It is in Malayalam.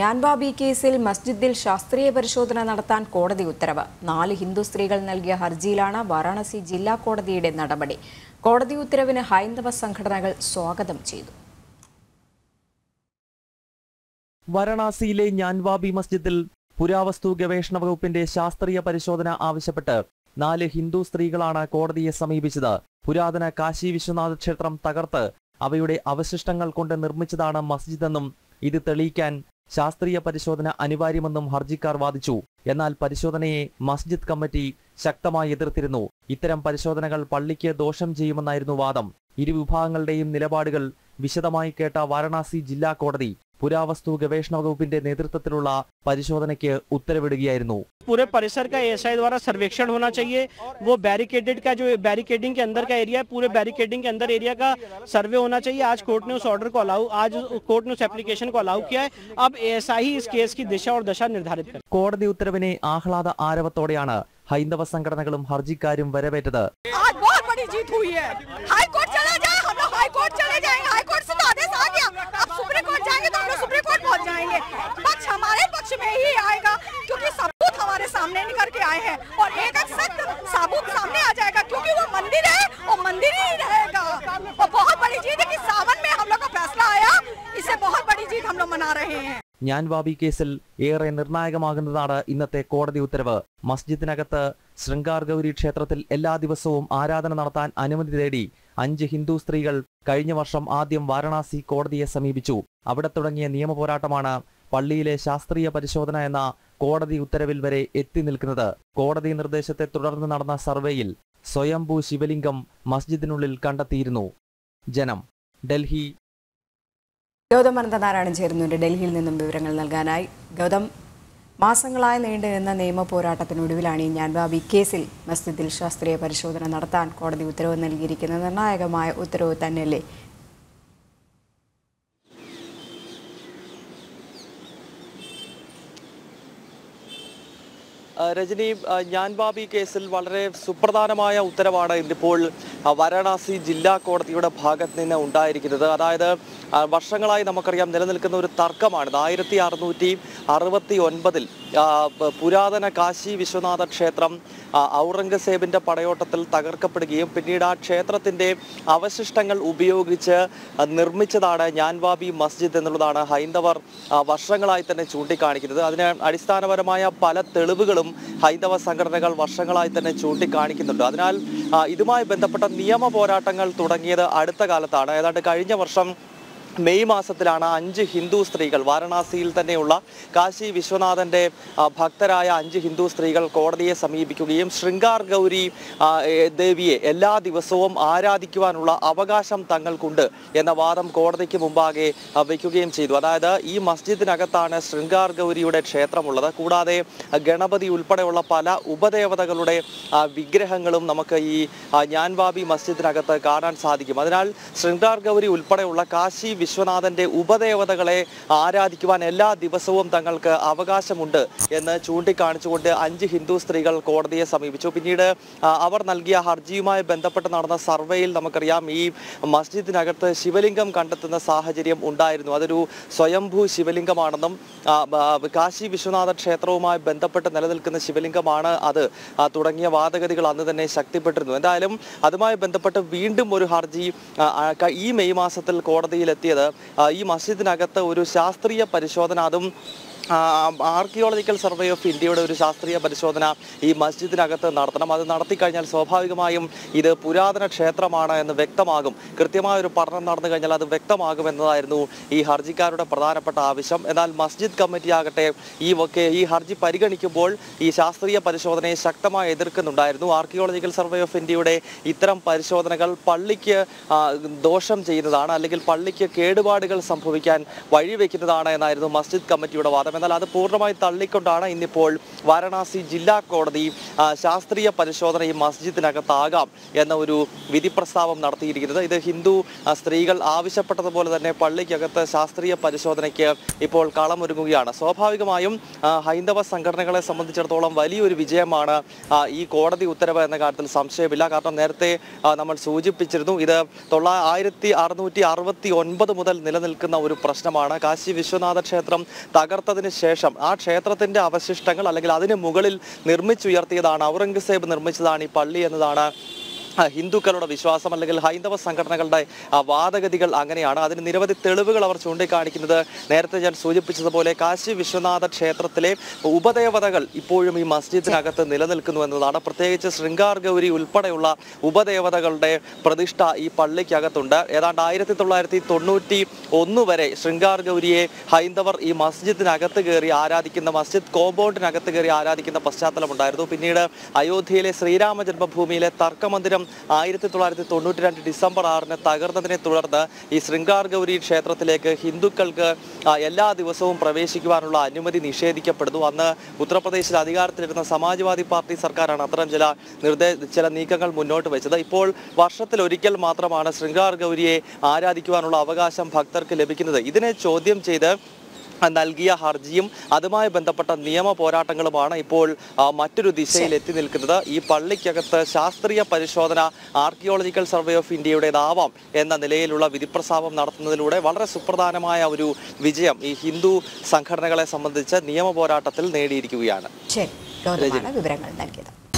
Gyanvapi കേസിൽ മസ്ജിദിൽ ശാസ്ത്രീയ പരിശോധന നടത്താൻ കോടതി ഉത്തരവ്. 4 ഹിന്ദു സ്ത്രീകൾ നൽകിയ ഹർജിയിലാണ് വാരാണസി ജില്ലാ കോടതിയുടെ നടപടി. കോടതി ഉത്തരവിന് ഹൈന്ദവ സംഘടനകൾ സ്വാഗതം ചെയ്തു. വാരാണസിയിലെ Gyanvapi മസ്ജിദിൽ പുരാവസ്തു ഗവേഷണ വകുപ്പിന്റെ ശാസ്ത്രീയ പരിശോധന ആവശ്യപ്പെട്ട് 4 ഹിന്ദു സ്ത്രീകളാണ് കോടതിയെ സമീപിച്ചത്. പുരാതന കാശി വിശ്വനാഥ ക്ഷേത്രം തകർത്ത് അവയുടെ അവശിഷ്ടങ്ങൾ കൊണ്ട് നിർമ്മിച്ചതാണ് മസ്ജിദെന്നും ഇത് തെളിയിക്കാൻ ശാസ്ത്രീയ പരിശോധന അനിവാര്യമെന്നും ഹർജിക്കാർ വാദിച്ചു. എന്നാൽ പരിശോധനയെ മസ്ജിദ് കമ്മിറ്റി ശക്തമായി എതിർത്തിരുന്നു. ഇത്തരം പരിശോധനകൾ പള്ളിക്ക് ദോഷം ചെയ്യുമെന്നായിരുന്നു വാദം. ഇരുവിഭാഗങ്ങളുടെയും നിലപാടുകൾ വിശദമായി കേട്ട വാരണാസി ജില്ലാ കോടതി പുരാവസ്തു ഗവേഷണ വകുപ്പിന്റെ നേതൃത്വത്തിലുള്ള പരിശോധനയ്ക്ക് ഉത്തരവിടുകയായിരുന്നു. पूरे परिसर का एएसआई द्वारा सर्वेक्षण होना चाहिए, वो बैरिकेडेड का जो बैरिकेडिंग के अंदर का एरिया है, पूरे बैरिकेडिंग के अंदर एरिया का सर्वे होना चाहिए. आज कोर्ट ने उस ऑर्डर को अलाउ आज कोर्ट ने उस एप्लीकेशन को अलाउ किया है. अब एएसआई ही इस केस की दिशा और दशा निर्धारित करे. കോടതി ഉത്തരവിനെ ആഹ്ലാദ ആരവത്തോടെയാണ് ഹൈന്ദവ സംഘടനകളും ഹർജിക്കാരും വരവേറ്റത്. सामने निकल के आए हैं और एक सख्त साबुत सामने आ जाएगा क्योंकि वो मंदिर है और मंदिर ही रहेगा. और बहुत बड़ी जीत है कि सावन में हम लोग का फैसला आया, इसे बहुत बड़ी जीत हम लोग मना रहे हैं. Gyanvapi കേസിൽ ഏറെ നിർണായകമാകുന്നതാണ് ഇന്നത്തെ കോടതി ഉത്തരവ്. മസ്ജിദിനകത്ത് ശൃംഗാർ ഗൗരി ക്ഷേത്രത്തിൽ എല്ലാ ദിവസവും ആരാധന നടത്താൻ അനുമതി തേടി 5 ഹിന്ദു സ്ത്രീകൾ കഴിഞ്ഞ വർഷം ആദ്യം വാരണാസി കോടതിയെ സമീപിച്ചു. അവിടെ തുടങ്ങിയ നിയമ പോരാട്ടമാണ് പള്ളിയിലെ ശാസ്ത്രീയ പരിശോധന എന്ന കോടതി ഉത്തരവിൽ വരെ എത്തി നിൽക്കുന്നത്. കോടതി നിർദ്ദേശത്തെ തുടർന്ന് നടന്ന സർവേയിൽ സ്വയംഭൂ ശിവലിംഗം മസ്ജിദിനുള്ളിൽ കണ്ടെത്തിയിരുന്നു. ജനം, ഡൽഹി. ഗൗതം അനന്തനാരായണൻ ചേരുന്നുണ്ട് ഡൽഹിയിൽ നിന്നും വിവരങ്ങൾ നൽകാനായി. ഗൗതം, മാസങ്ങളായി നീണ്ടുനിന്ന നിയമ പോരാട്ടത്തിനൊടുവിലാണ് ഈ Gyanvapi കേസിൽ മസ്ജിദിൽ ശാസ്ത്രീയ പരിശോധന നടത്താൻ കോടതി ഉത്തരവ് നൽകിയിരിക്കുന്ന നിർണായകമായ ഉത്തരവ് തന്നെയല്ലേ? രജനി, Gyanvapi കേസിൽ വളരെ സുപ്രധാനമായ ഉത്തരവാണ് ഇന്നിപ്പോൾ വാരണാസി ജില്ലാ കോടതിയുടെ ഭാഗത്ത് നിന്ന് ഉണ്ടായിരിക്കുന്നത്. അതായത് വർഷങ്ങളായി നമുക്കറിയാം നിലനിൽക്കുന്ന ഒരു തർക്കമാണിത്. 1669 പുരാതന കാശി വിശ്വനാഥ ക്ഷേത്രം ഔറംഗസേബിൻ്റെ പടയോട്ടത്തിൽ തകർക്കപ്പെടുകയും പിന്നീട് ആ ക്ഷേത്രത്തിൻ്റെ അവശിഷ്ടങ്ങൾ ഉപയോഗിച്ച് നിർമ്മിച്ചതാണ് Gyanvapi മസ്ജിദ് എന്നുള്ളതാണ് ഹൈന്ദവർ വർഷങ്ങളായി തന്നെ ചൂണ്ടിക്കാണിക്കുന്നത്. അതിന് അടിസ്ഥാനപരമായ പല തെളിവുകളും ഹൈന്ദവ സംഘടനകൾ വർഷങ്ങളായി തന്നെ ചൂണ്ടിക്കാണിക്കുന്നുണ്ട്. അതിനാൽ ഇതുമായി ബന്ധപ്പെട്ട നിയമ പോരാട്ടങ്ങൾ തുടങ്ങിയത് അടുത്ത കാലത്താണ്. ഏതാണ്ട് കഴിഞ്ഞ വർഷം മെയ് മാസത്തിലാണ് 5 ഹിന്ദു സ്ത്രീകൾ വാരണാസിയിൽ തന്നെയുള്ള കാശി വിശ്വനാഥൻ്റെ ഭക്തരായ 5 ഹിന്ദു സ്ത്രീകൾ കോടതിയെ സമീപിക്കുകയും ശൃംഗാർ ഗൗരി ദേവിയെ എല്ലാ ദിവസവും ആരാധിക്കുവാനുള്ള അവകാശം തങ്ങൾക്കുണ്ട് എന്ന വാദം കോടതിക്ക് മുമ്പാകെ വയ്ക്കുകയും ചെയ്തു. അതായത് ഈ മസ്ജിദിനകത്താണ് ശൃംഗാർ ഗൗരിയുടെ ക്ഷേത്രമുള്ളത്. കൂടാതെ ഗണപതി ഉൾപ്പെടെയുള്ള പല ഉപദേവതകളുടെ വിഗ്രഹങ്ങളും നമുക്ക് ഈ Gyanvapi മസ്ജിദിനകത്ത് കാണാൻ സാധിക്കും. അതിനാൽ ശൃംഗാർ ഗൗരി ഉൾപ്പെടെയുള്ള കാശി വിശ്വനാഥന്റെ ഉപദേവതകളെ ആരാധിക്കുവാൻ എല്ലാ ദിവസവും തങ്ങൾക്ക് അവകാശമുണ്ട് എന്ന് ചൂണ്ടിക്കാണിച്ചുകൊണ്ട് 5 ഹിന്ദു സ്ത്രീകൾ കോടതിയെ സമീപിച്ചു. പിന്നീട് അവർ നൽകിയ ഹർജിയുമായി ബന്ധപ്പെട്ട് നടന്ന സർവേയിൽ നമുക്കറിയാം ഈ മസ്ജിദിനകത്ത് ശിവലിംഗം കണ്ടെത്തുന്ന സാഹചര്യം ഉണ്ടായിരുന്നു. അതൊരു സ്വയംഭൂ ശിവലിംഗമാണെന്നും കാശി വിശ്വനാഥ ക്ഷേത്രവുമായി ബന്ധപ്പെട്ട് നിലനിൽക്കുന്ന ശിവലിംഗമാണ് അത് തുടങ്ങിയ വാദഗതികൾ അന്ന് തന്നെ ശക്തിപ്പെട്ടിരുന്നു. എന്തായാലും അതുമായി ബന്ധപ്പെട്ട് വീണ്ടും ഒരു ഹർജി ഈ മെയ് മാസത്തിൽ കോടതിയിലെത്തി. ഈ മസ്ജിദിനകത്ത് ഒരു ശാസ്ത്രീയ പരിശോധന, അതും ആർക്കിയോളജിക്കൽ സർവേ ഓഫ് ഇന്ത്യയുടെ ഒരു ശാസ്ത്രീയ പരിശോധന ഈ മസ്ജിദിനകത്ത് നടത്തണം. അത് നടത്തിക്കഴിഞ്ഞാൽ സ്വാഭാവികമായും ഇത് പുരാതന ക്ഷേത്രമാണ് എന്ന് വ്യക്തമാകും. കൃത്യമായൊരു പഠനം നടന്നു കഴിഞ്ഞാൽ അത് വ്യക്തമാകും എന്നതായിരുന്നു ഈ ഹർജിക്കാരുടെ പ്രധാനപ്പെട്ട ആവശ്യം. എന്നാൽ മസ്ജിദ് കമ്മിറ്റി ആകട്ടെ ഈ ഹർജി പരിഗണിക്കുമ്പോൾ ഈ ശാസ്ത്രീയ പരിശോധനയെ ശക്തമായി എതിർക്കുന്നുണ്ടായിരുന്നു. ആർക്കിയോളജിക്കൽ സർവേ ഓഫ് ഇന്ത്യയുടെ ഇത്തരം പരിശോധനകൾ പള്ളിക്ക് ദോഷം ചെയ്യുന്നതാണ്, അല്ലെങ്കിൽ പള്ളിക്ക് കേടുപാടുകൾ സംഭവിക്കാൻ വഴിവെക്കുന്നതാണ് എന്നായിരുന്നു മസ്ജിദ് കമ്മിറ്റിയുടെ വാദം. തടസ്സം. എന്നാൽ അത് പൂർണ്ണമായി തള്ളിക്കൊണ്ടാണ് ഇന്നിപ്പോൾ വാരണാസി ജില്ലാ കോടതി ശാസ്ത്രീയ പരിശോധന ഈ മസ്ജിദിനകത്താകാം എന്ന ഒരു വിധി പ്രസ്താവം നടത്തിയിരിക്കുന്നത്. ഇത് ഹിന്ദു സ്ത്രീകൾ ആവശ്യപ്പെട്ടതുപോലെ തന്നെ പള്ളിക്കകത്ത് ശാസ്ത്രീയ പരിശോധനയ്ക്ക് ഇപ്പോൾ കളമൊരുങ്ങുകയാണ്. സ്വാഭാവികമായും ഹൈന്ദവ സംഘടനകളെ സംബന്ധിച്ചിടത്തോളം വലിയൊരു വിജയമാണ് ഈ കോടതി ഉത്തരവ് എന്ന കാര്യത്തിൽ സംശയമില്ല. കാരണം നേരത്തെ നമ്മൾ സൂചിപ്പിച്ചിരുന്നു, ഇത് 1669 മുതൽ നിലനിൽക്കുന്ന ഒരു പ്രശ്നമാണ്. കാശി വിശ്വനാഥ ക്ഷേത്രം തകർത്തതിന് ശേഷം ആ ക്ഷേത്രത്തിന്റെ അവശിഷ്ടങ്ങൾ അല്ലെങ്കിൽ അതിന് മുകളിൽ നിർമ്മിച്ചുയർത്തിയതാണ്, ഔറംഗസേബ് നിർമ്മിച്ചതാണ് ഈ പള്ളി എന്നതാണ് ഹിന്ദുക്കളുടെ വിശ്വാസം അല്ലെങ്കിൽ ഹൈന്ദവ സംഘടനകളുടെ വാദഗതികൾ അങ്ങനെയാണ്. അതിന് നിരവധി തെളിവുകൾ അവർ ചൂണ്ടിക്കാണിക്കുന്നത് നേരത്തെ ഞാൻ സൂചിപ്പിച്ചതുപോലെ കാശി വിശ്വനാഥ ക്ഷേത്രത്തിലെ ഉപദേവതകൾ ഇപ്പോഴും ഈ മസ്ജിദിനകത്ത് നിലനിൽക്കുന്നു എന്നതാണ്. പ്രത്യേകിച്ച് ശൃംഗാർ ഗൗരി ഉൾപ്പെടെയുള്ള ഉപദേവതകളുടെ പ്രതിഷ്ഠ ഈ പള്ളിക്കകത്തുണ്ട്. ഏതാണ്ട് 1991 വരെ ശൃംഗാർ ഗൗരിയെ ഹൈന്ദവർ ഈ മസ്ജിദിനകത്ത് കയറി ആരാധിക്കുന്ന, മസ്ജിദ് കോമ്പൗണ്ടിനകത്ത് കയറി ആരാധിക്കുന്ന പശ്ചാത്തലമുണ്ടായിരുന്നു. പിന്നീട് അയോധ്യയിലെ ശ്രീരാമ ജന്മഭൂമിയിലെ തർക്കമന്ദിരം 1992 ഡിസംബർ 6-ന് തകർന്നതിനെ തുടർന്ന് ഈ ശൃംഗാർ ഗൗരി ക്ഷേത്രത്തിലേക്ക് ഹിന്ദുക്കൾക്ക് എല്ലാ ദിവസവും പ്രവേശിക്കുവാനുള്ള അനുമതി നിഷേധിക്കപ്പെടുന്നു. അന്ന് ഉത്തർപ്രദേശിൽ അധികാരത്തിലിരുന്ന സമാജ്വാദി പാർട്ടി സർക്കാരാണ് അത്തരം ചില നീക്കങ്ങൾ മുന്നോട്ട് വെച്ചത്. ഇപ്പോൾ വർഷത്തിലൊരിക്കൽ മാത്രമാണ് ശൃംഗാർ ഗൗരിയെ ആരാധിക്കുവാനുള്ള അവകാശം ഭക്തർക്ക് ലഭിക്കുന്നത്. ഇതിനെ ചോദ്യം ചെയ്ത് നൽകിയ ഹർജിയും അതുമായി ബന്ധപ്പെട്ട നിയമ പോരാട്ടങ്ങളുമാണ് ഇപ്പോൾ മറ്റൊരു ദിശയിൽ എത്തി നിൽക്കുന്നത്. ഈ പള്ളിക്കകത്ത് ശാസ്ത്രീയ പരിശോധന ആർക്കിയോളജിക്കൽ സർവേ ഓഫ് ഇന്ത്യയുടേതാവാം എന്ന നിലയിലുള്ള വിധിപ്രസ്താവം നടത്തുന്നതിലൂടെ വളരെ സുപ്രധാനമായ ഒരു വിജയം ഈ ഹിന്ദു സംഘടനകളെ സംബന്ധിച്ച് നിയമ പോരാട്ടത്തിൽ നേടിയിരിക്കുകയാണ്.